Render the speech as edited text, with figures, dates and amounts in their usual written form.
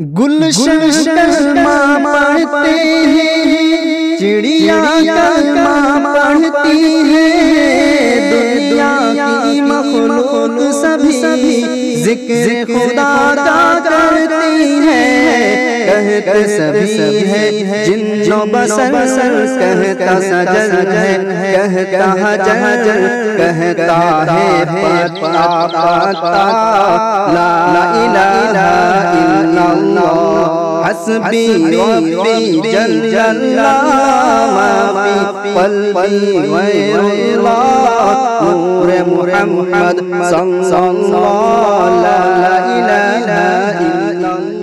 गुलशन कलमा पढ़ती है, चिड़िया कलमा पढ़ती है। दुनिया की मखलूक सभी जिक्र खुदा का करती है। कहते सभी है जिन्नो बसर, कहता सजन है, कहता हजर, कहता है पता पता। ला इलाहा इल्लल्लाह हस्बी रब्बी जल्ला, माफी पल्बी गैरुल्लाह, नूर मुहम्मद सल्लल्लाह। ला इलाहा इल्लल्लाह।